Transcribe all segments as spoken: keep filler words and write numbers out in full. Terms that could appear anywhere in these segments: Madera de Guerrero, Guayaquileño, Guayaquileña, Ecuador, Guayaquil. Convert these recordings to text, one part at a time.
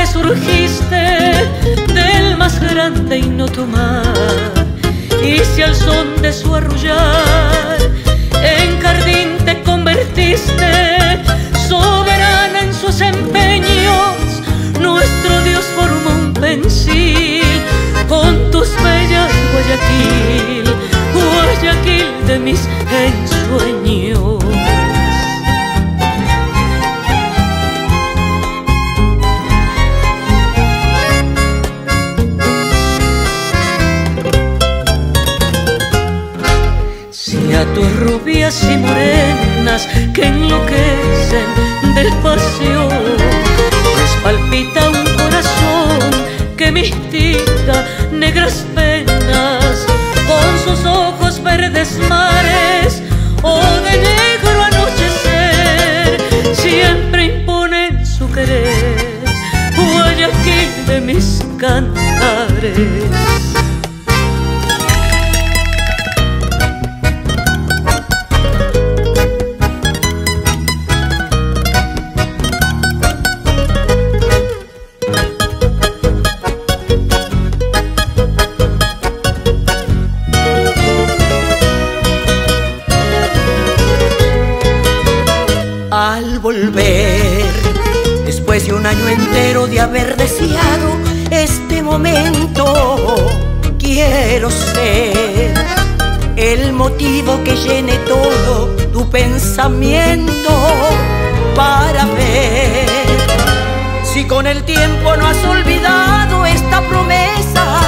que surgiste del más grande y no tu mar. Y si al son de su arrullar en jardín te convertiste, soberana en sus empeños, nuestro Dios formó un pensil con tus bellas Guayaquil, Guayaquil de mis ensueños. Si a tus rubias y morenas que enloquecen del pasión palpita un corazón que mitiga negras penas, con sus ojos verdes mares o de negro anochecer, siempre imponen su querer, Guayaquil de mis cantares. Volver después de un año entero de haber deseado este momento, quiero ser el motivo que llene todo tu pensamiento, para ver si con el tiempo no has olvidado esta promesa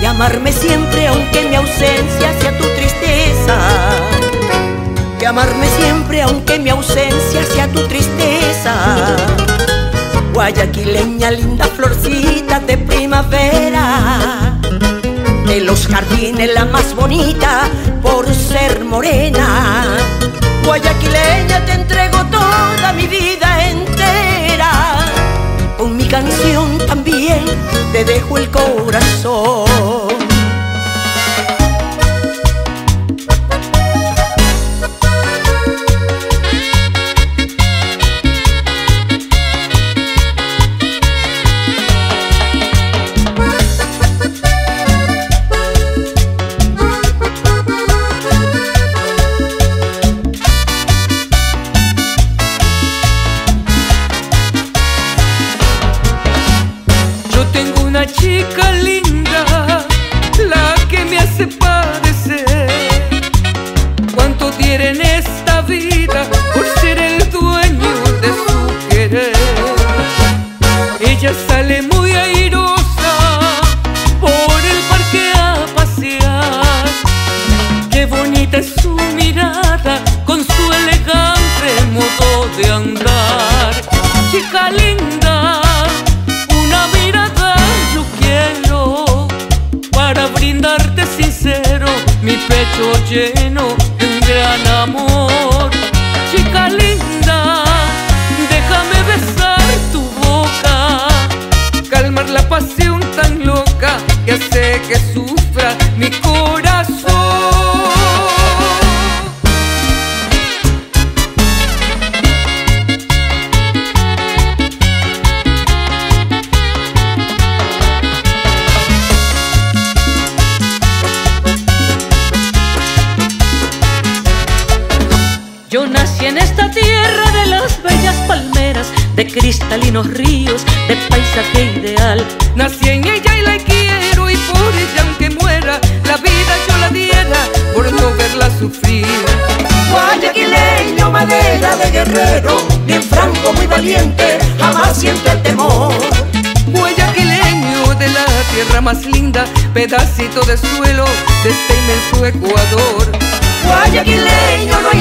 de amarme siempre aunque mi ausencia sea tu tristeza, de amarme siempre aunque mi ausencia sea tu tristeza. Guayaquileña, linda florcita de primavera, de los jardines la más bonita por ser morena. Guayaquileña, te entrego toda mi vida entera, con mi canción también te dejo el corazón. Chica linda, la que me hace padecer, cuánto tiene en esta vida por ser el dueño de su querer. Ella sale muy airosa por el parque a pasear, qué bonita es su mirada con su elegante modo de andar. Chica linda, mi pecho lleno de un gran amor. Chica linda, déjame besar tu boca, calmar la pasión tan loca que hace que sufra mi corazón. Yo nací en esta tierra de las bellas palmeras, de cristalinos ríos, de paisaje ideal. Nací en ella y la quiero, y por ella aunque muera, la vida yo la diera por no verla sufrir. Guayaquileño, madera de guerrero, bien franco, muy valiente, jamás siente el temor. Guayaquileño de la tierra más linda, pedacito de suelo de este inmenso Ecuador. Guayaquileño, no hay